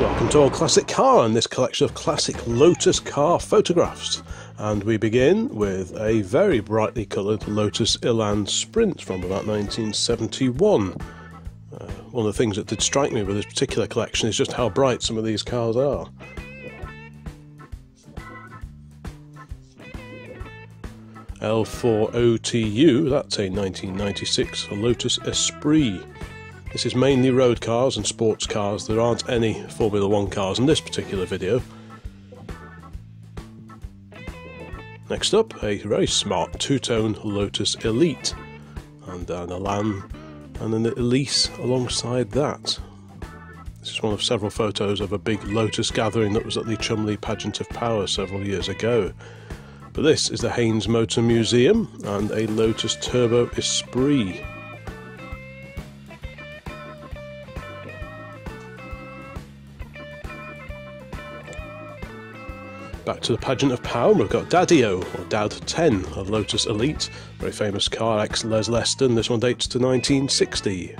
Welcome to All Classic Car and this collection of classic Lotus car photographs. And we begin with a very brightly coloured Lotus Elan Sprint from about 1971. One of the things that did strike me with this particular collection is just how bright some of these cars are. L4OTU, that's a 1996 Lotus Esprit. This is mainly road cars and sports cars. There aren't any Formula 1 cars in this particular video. Next up, a very smart two-tone Lotus Elite, and an Elan and an Elise alongside that. This is one of several photos of a big Lotus gathering that was at the Cholmondeley Pageant of Power several years ago. But this is the Haynes Motor Museum and a Lotus Turbo Esprit. Back to the Pageant of Power, we've got Daddio, or Dad 10, a Lotus Elite, very famous car, ex-Les Leston. This one dates to 1960.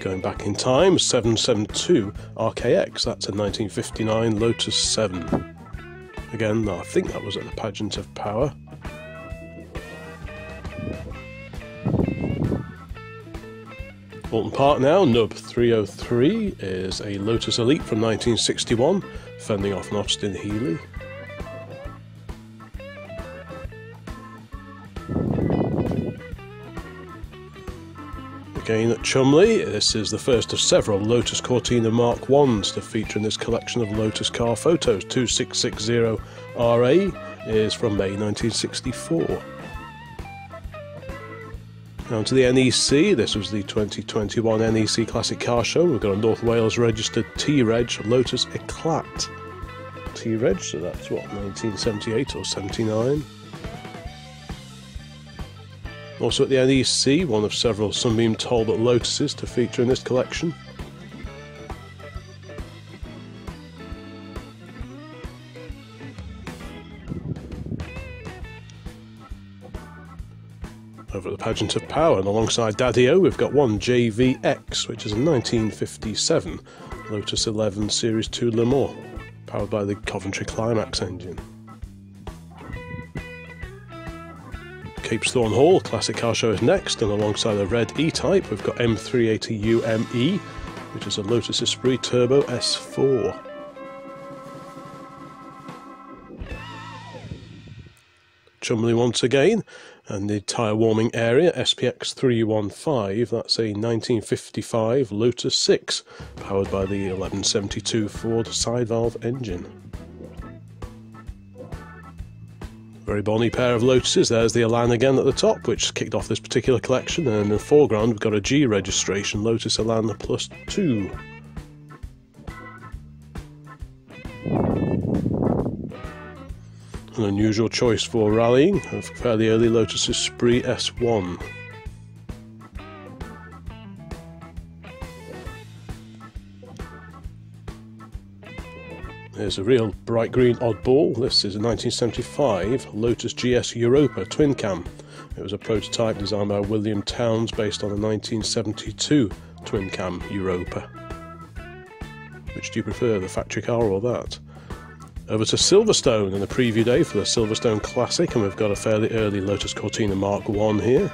Going back in time, 772 RKX, that's a 1959 Lotus 7. Again, I think that was at the Pageant of Power. Alton Park now, Nub 303 is a Lotus Elite from 1961, fending off an Austin Healey. Again at Cholmondeley, this is the first of several Lotus Cortina Mark 1s to feature in this collection of Lotus car photos. 2660 RA is from May 1964. Down to the NEC, this was the 2021 NEC Classic Car Show. We've got a North Wales registered T-Reg Lotus Eclat. T-Reg, so that's what, 1978 or 79. Also at the NEC, one of several Sunbeam Talbot Lotuses to feature in this collection. Over at the Pageant of Power, and alongside Daddio, we've got one JVX, which is a 1957 Lotus 11 Series 2 Le Mans, powered by the Coventry Climax engine. Capesthorne Hall, Classic Car Show is next, and alongside a red E-Type, we've got M380U ME, which is a Lotus Esprit Turbo S4. Cholmondeley once again, and the tyre warming area, SPX 315, that's a 1955 Lotus 6, powered by the 1172 Ford side valve engine. Very bonny pair of Lotuses. There's the Elan again at the top, which kicked off this particular collection, and in the foreground we've got a G registration Lotus Elan Plus 2. An unusual choice for rallying, a fairly early Lotus Esprit S1. Here's a real bright green oddball. This is a 1975 Lotus GS Europa Twin Cam. It was a prototype designed by William Townes based on a 1972 Twin Cam Europa. Which do you prefer, the factory car or that? Over to Silverstone and the preview day for the Silverstone Classic, and we've got a fairly early Lotus Cortina Mark 1 here.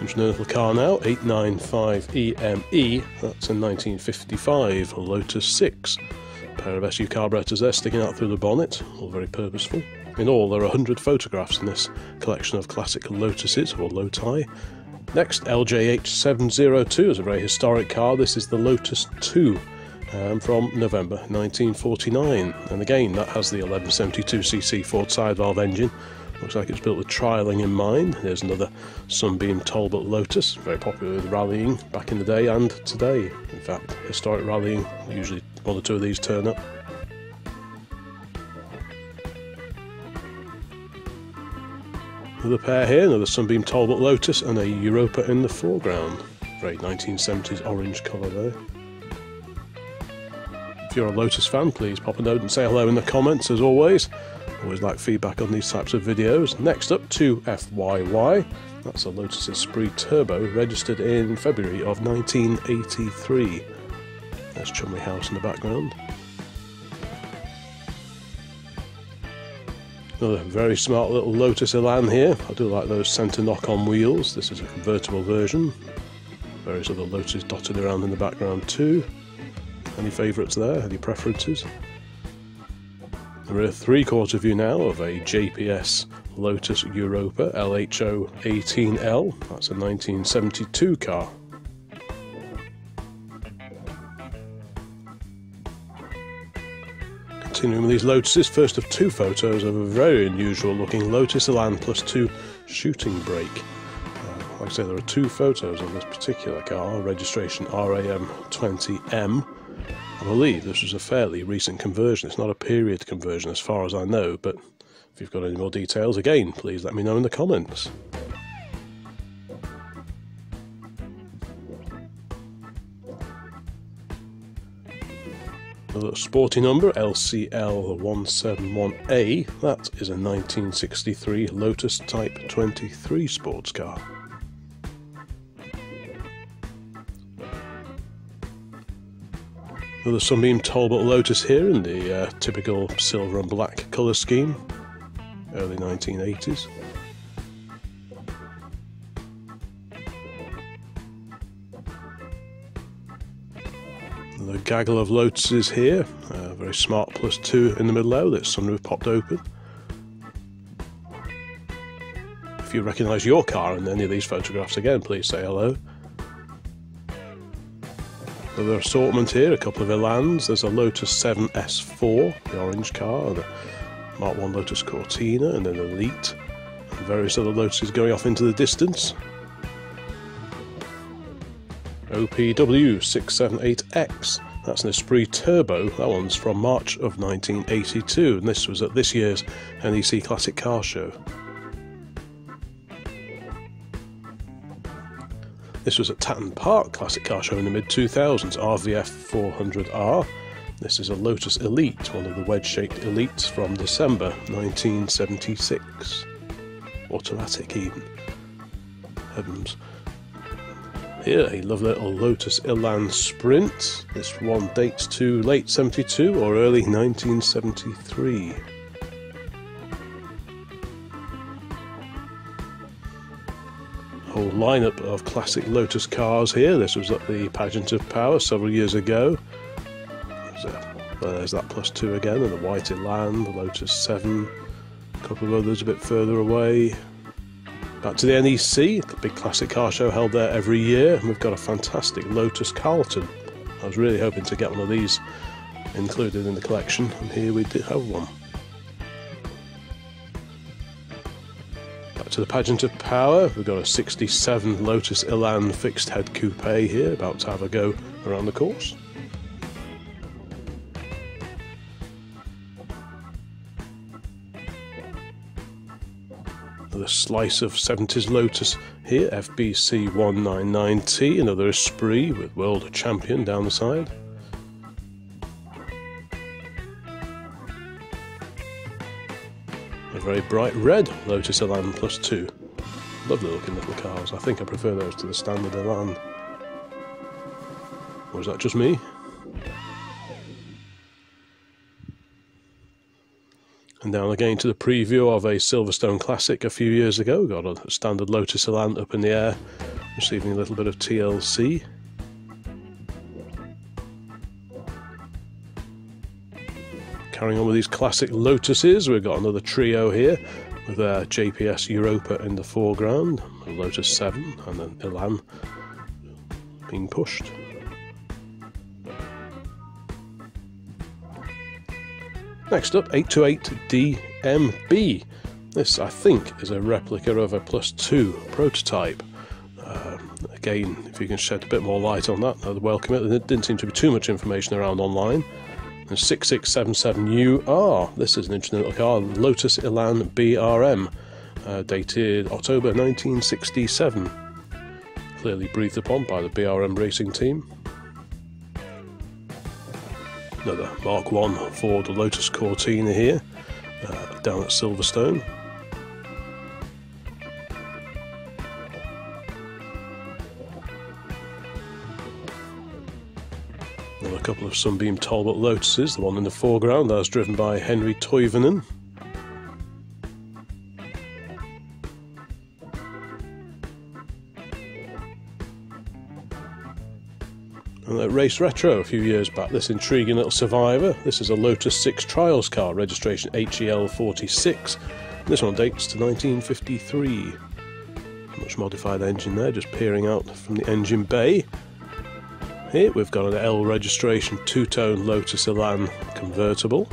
International car now, 895 EME, that's a 1955 Lotus 6. A pair of SU carburetors there sticking out through the bonnet, all very purposeful. In all, there are 100 photographs in this collection of classic Lotuses, or Loti. Next, LJH702 is a very historic car. This is the Lotus 2 from November 1949. And again, that has the 1172cc Ford side valve engine. Looks like it's built with trialling in mind. There's another Sunbeam Talbot Lotus, very popular with rallying back in the day and today. In fact, historic rallying, usually one or two of these turn up. Another pair here, another Sunbeam Talbot Lotus and a Europa in the foreground. Very 1970s orange colour there. If you're a Lotus fan, please pop a note and say hello in the comments, as always. Always like feedback on these types of videos. Next up, 2FYY. That's a Lotus Esprit Turbo, registered in February of 1983. There's Chumley House in the background. Another very smart little Lotus Elan here. I do like those centre knock-on wheels. This is a convertible version. Various other Lotus dotted around in the background too. Any favourites there? Any preferences? We're a three-quarter view now of a JPS Lotus Europa LHO 18L. That's a 1972 car. Continuing with these Lotuses, first of two photos of a very unusual looking Lotus Elan +2 shooting brake. Like I say, there are two photos of this particular car, registration RAM20M. I believe this was a fairly recent conversion. It's not a period conversion as far as I know, but if you've got any more details, again, please let me know in the comments. A little sporty number, LCL171A, that is a 1963 Lotus Type 23 sports car. Another Sunbeam Talbot Lotus here in the typical silver and black colour scheme, early 1980s. Another gaggle of Lotuses here, very smart +2 in the middle there, that sunroof popped open. If you recognise your car in any of these photographs, again, please say hello. Another assortment here, a couple of Elans. There's a Lotus 7S4, the orange car, the Mark 1 Lotus Cortina, and an Elite, and various other Lotuses going off into the distance. OPW678X, that's an Esprit Turbo. That one's from March of 1982, and this was at this year's NEC Classic Car Show. This was at Tatton Park Classic Car Show in the mid-2000s, RVF 400R. This is a Lotus Elite, one of the wedge-shaped Elites from December 1976. Automatic even. Heavens. Here, a lovely little Lotus Elan Sprint. This one dates to late 72 or early 1973. Whole lineup of classic Lotus cars here. This was at the Pageant of Power several years ago. There's that +2 again, and the white Elan, the Lotus 7, a couple of others a bit further away. Back to the NEC, the big classic car show held there every year, and we've got a fantastic Lotus Carlton. I was really hoping to get one of these included in the collection, and here we did have one. To the Pageant of Power, we've got a 67 Lotus Elan fixed head coupe here, about to have a go around the course. Another slice of 70s Lotus here, FBC 199T, another Esprit with World Champion down the side. A very bright red Lotus Elan +2. Lovely looking little cars. I think I prefer those to the standard Elan. Or is that just me? And down again to the preview of a Silverstone Classic a few years ago. Got a standard Lotus Elan up in the air, receiving a little bit of TLC. Carrying on with these classic Lotuses, we've got another trio here with a JPS Europa in the foreground, a Lotus 7 and an Elan being pushed. Next up, 828DMB. This, I think, is a replica of a +2 prototype. Again, if you can shed a bit more light on that, I'd welcome it. There didn't seem to be too much information around online. 6677UR. This is an interesting little car, Lotus Elan BRM, dated October 1967. Clearly breathed upon by the BRM racing team. another Mark 1 for the Lotus Cortina here, down at Silverstone. Another couple of Sunbeam Talbot Lotuses, the one in the foreground, that's driven by Henri Toivonen. And at Race Retro a few years back, this intriguing little survivor. This is a Lotus 6 Trials car, registration HEL46. This one dates to 1953. Much modified engine there, just peering out from the engine bay. Here we've got an L registration two-tone Lotus Elan convertible.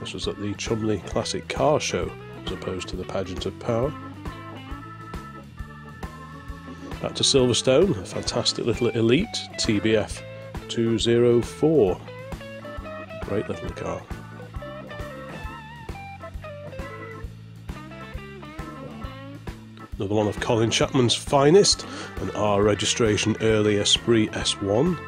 This was at the Chumley Classic Car Show, as opposed to the Pageant of Power. Back to Silverstone, a fantastic little Elite TBF 204. Great little car. Another one of Colin Chapman's finest, an R registration early Esprit S1.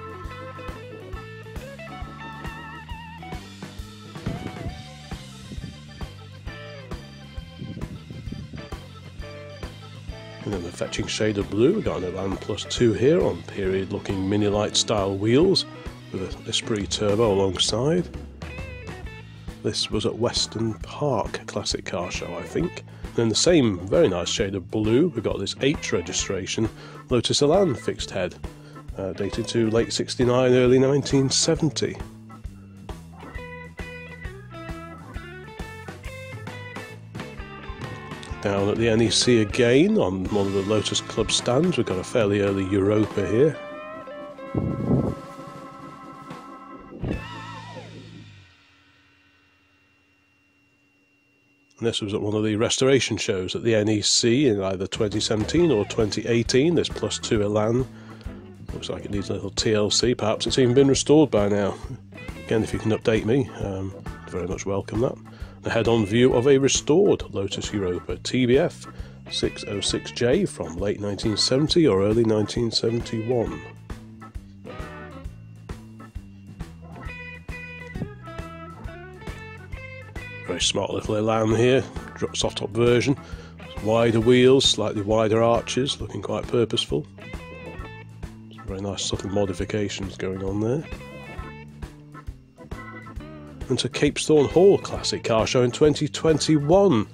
And then the fetching shade of blue, we've got an Elan Plus 2 here on period looking mini light style wheels with an Esprit Turbo alongside. This was at Weston Park Classic Car Show, I think. And then the same very nice shade of blue, we've got this H registration Lotus Elan fixed head, dated to late 69, early 1970. Down at the NEC again, on one of the Lotus Club stands, we've got a fairly early Europa here. And this was at one of the restoration shows at the NEC in either 2017 or 2018, this Plus 2 Elan. Looks like it needs a little TLC, perhaps it's even been restored by now. Again, if you can update me, I'd very much welcome that. A head-on view of a restored Lotus Europa TBF 606J from late 1970 or early 1971. Very smart little Elan here, soft-top version. Wider wheels, slightly wider arches, looking quite purposeful. Some very nice subtle modifications going on there. To Capesthorne Hall Classic Car Show in 2021.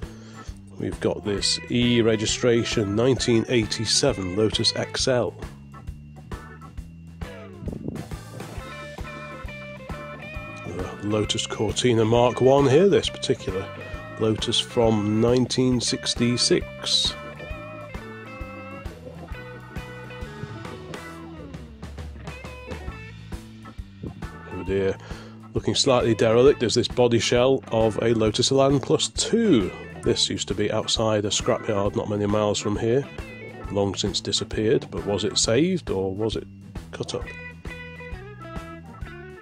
We've got this E registration 1987 Lotus XL. The Lotus Cortina Mark 1 here, this particular Lotus from 1966. Oh dear. Looking slightly derelict is this body shell of a Lotus Elan Plus 2. This used to be outside a scrapyard not many miles from here. Long since disappeared, but was it saved or was it cut up?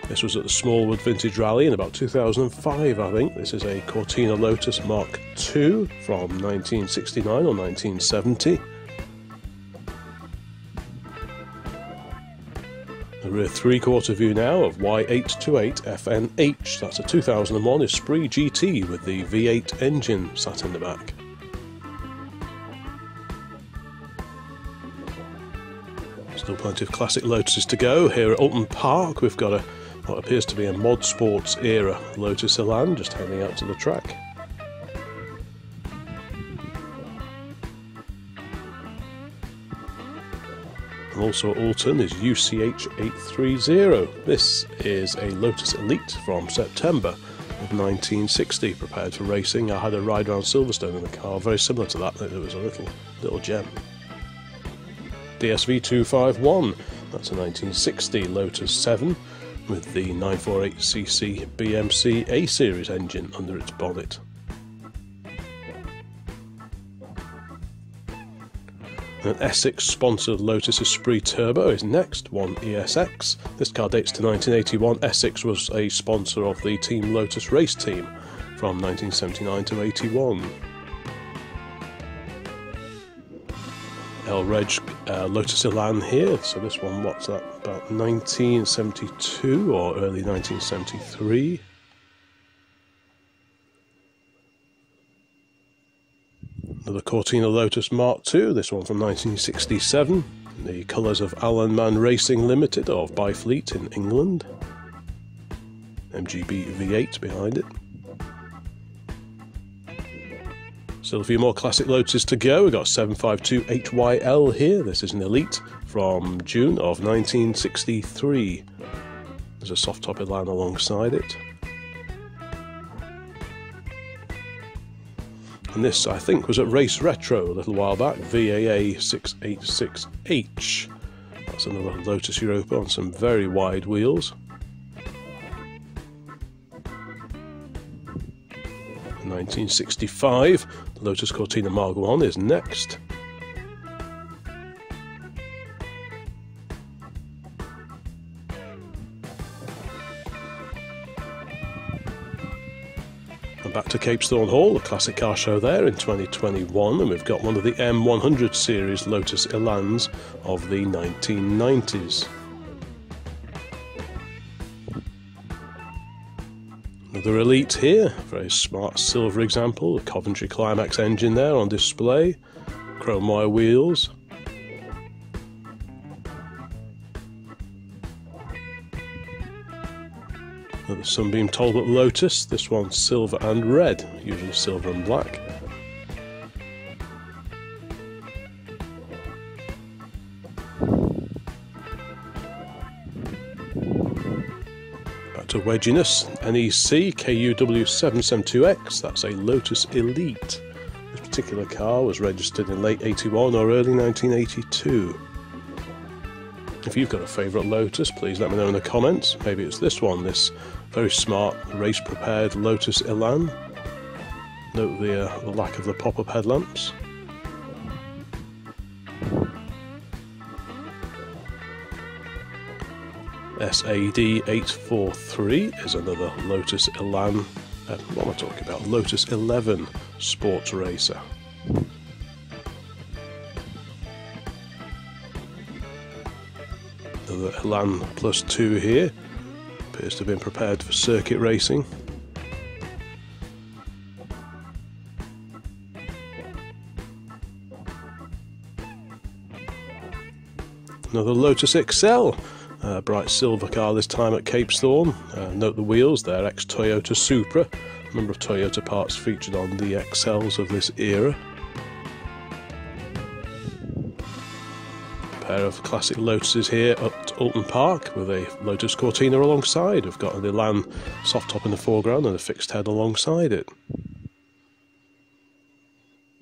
This was at the Smallwood Vintage Rally in about 2005, I think. This is a Cortina Lotus Mark II from 1969 or 1970. A rear three-quarter view now of Y828FNH, that's a 2001 Esprit GT with the V8 engine sat in the back. Still plenty of classic Lotuses to go. Here at Alton Park we've got what appears to be a Mod Sports era Lotus Elan just heading out to the track. And also at Alton is UCH830. This is a Lotus Elite from September of 1960, prepared for racing. I had a ride around Silverstone in a car very similar to that. It was a little gem. DSV251, that's a 1960 Lotus 7 with the 948cc BMC A-Series engine under its bonnet. An Essex-sponsored Lotus Esprit Turbo is next, one ESX. This car dates to 1981. Essex was a sponsor of the Team Lotus race team from 1979 to 81. El Reg Lotus Elan here. So this one, what's that, about 1972 or early 1973. Another Cortina Lotus Mark II, this one from 1967. The colours of Alan Mann Racing Limited of Byfleet in England. MGB V8 behind it. Still a few more classic Lotuses to go. We've got 752 HYL here. This is an Elite from June of 1963. There's a soft top Elan alongside it. And this, I think, was at Race Retro a little while back, VAA 686H. That's another Lotus Europa on some very wide wheels. In 1965, Lotus Cortina Mark I is next. Back to Capesthorne Hall, the classic car show there in 2021, and we've got one of the M100 series Lotus Elans of the 1990s. Another Elite here, very smart silver example, the Coventry Climax engine there on display, chrome wire wheels. The Sunbeam Talbot Lotus, this one silver and red, usually silver and black. Back to Wedginess, NEC KUW772X, that's a Lotus Elite. This particular car was registered in late 81 or early 1982. If you've got a favourite Lotus, please let me know in the comments. Maybe it's this one, this very smart, race-prepared Lotus Elan. Note the lack of the pop-up headlamps. SAD843 is another Lotus Elan. What am I talking about? Lotus 11 Sports Racer. The Elan Plus 2 here appears to have been prepared for circuit racing. Another Lotus XL, bright silver car this time at Capesthorne. Note the wheels, they're ex-Toyota Supra. A number of Toyota parts featured on the XLs of this era. Pair of classic Lotuses here at Alton Park with a Lotus Cortina alongside. We've got an Elan soft top in the foreground and a fixed head alongside it.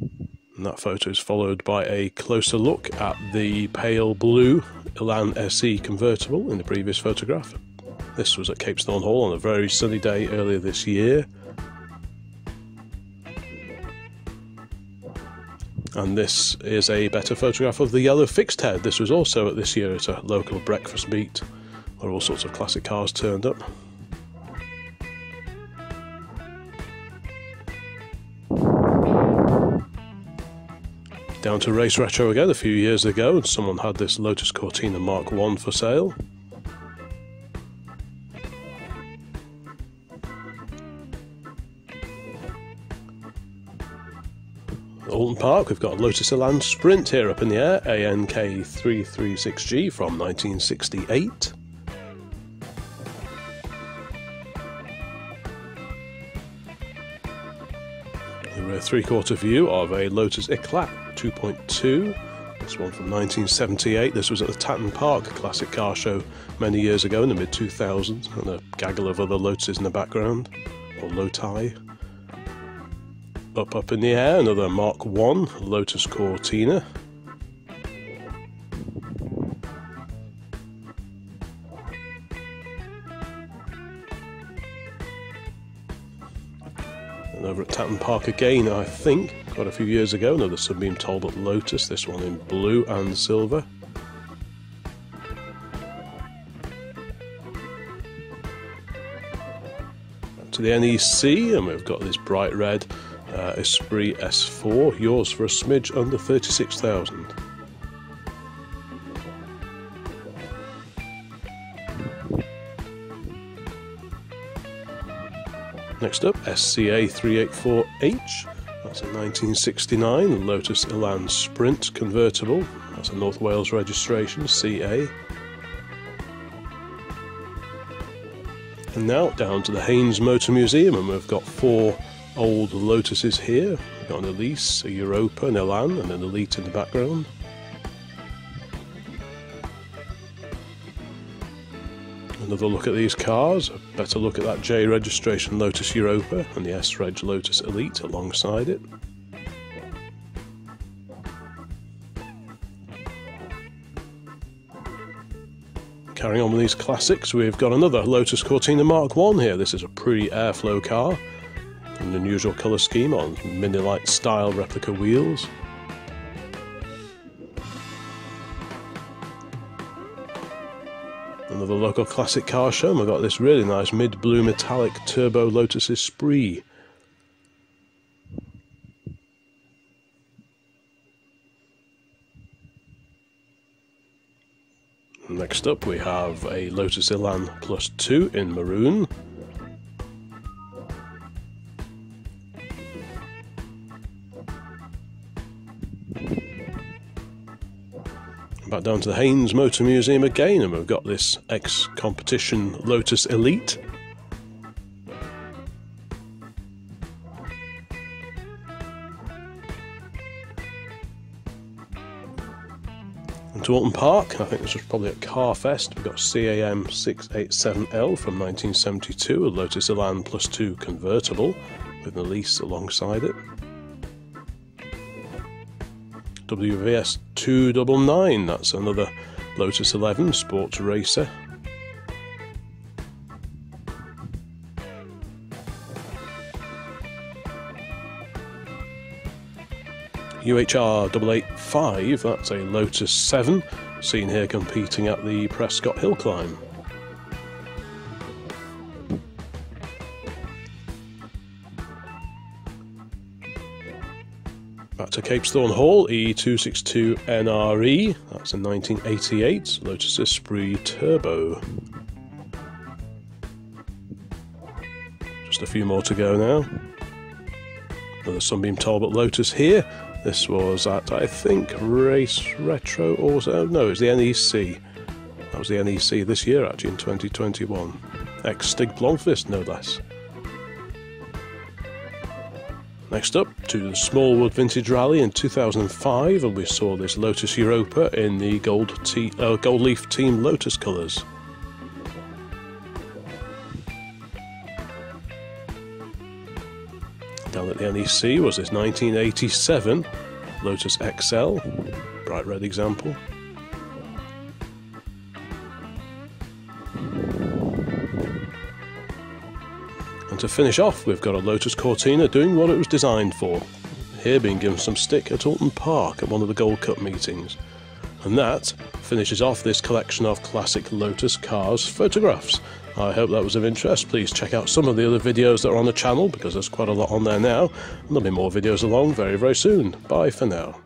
And that photo is followed by a closer look at the pale blue Elan SE convertible in the previous photograph. This was at Capesthorne Hall on a very sunny day earlier this year. And this is a better photograph of the yellow fixed head. This was also at this year at a local breakfast meet where all sorts of classic cars turned up. Down to Race Retro again a few years ago, and someone had this Lotus Cortina Mark I for sale. Alton Park, we've got a Lotus Elan Sprint here up in the air, ANK336G from 1968. The rear three-quarter view of a Lotus Eclat 2.2, this one from 1978. This was at the Tatton Park Classic Car Show many years ago in the mid-2000s, and a gaggle of other Lotuses in the background, or Loti. Up in the air, another Mark I Lotus Cortina. And over at Tatton Park again, I think, quite a few years ago, another Sunbeam Talbot Lotus, this one in blue and silver. To the NEC, and we've got this bright red Esprit S4, yours for a smidge under 36,000. Next up, SCA 384H. That's a 1969 Lotus Elan Sprint convertible. That's a North Wales registration, CA. And now down to the Haynes Motor Museum, and we've got four old Lotuses here. We've got an Elise, a Europa, an Elan and an Elite in the background. Another look at these cars, a better look at that J registration Lotus Europa and the S-Reg Lotus Elite alongside it. Carrying on with these classics, we've got another Lotus Cortina Mark 1 here. This is a pre-airflow car, an unusual colour scheme on mini-light style replica wheels. Another local classic car show, and we've got this really nice mid-blue metallic Turbo Lotus Esprit. Next up we have a Lotus Elan Plus 2 in maroon. Back down to the Haynes Motor Museum again, and we've got this ex-competition Lotus Elite. And to Alton Park, I think this was probably at Carfest, we've got CAM 687L from 1972, a Lotus Elan Plus 2 convertible with an Elise alongside it. WVS 299, that's another Lotus 11 sports racer. UHR 885, that's a Lotus 7, seen here competing at the Prescott Hill Climb. Back to Capesthorne Hall, E262NRE, that's a 1988 Lotus Esprit Turbo. Just a few more to go now. Another Sunbeam Talbot Lotus here. This was at, I think, Race Retro or no, it's the NEC. That was the NEC this year, actually, in 2021. Ex-Stig Blomqvist, no less. Next up, to the Smallwood Vintage Rally in 2005, and we saw this Lotus Europa in the Gold Leaf Team Lotus colours. Down at the NEC was this 1987 Lotus XL, bright red example. And to finish off, we've got a Lotus Cortina doing what it was designed for, here being given some stick at Alton Park at one of the Gold Cup meetings. And that finishes off this collection of classic Lotus cars photographs. I hope that was of interest. Please check out some of the other videos that are on the channel, because there's quite a lot on there now, and there'll be more videos along very, very soon. Bye for now.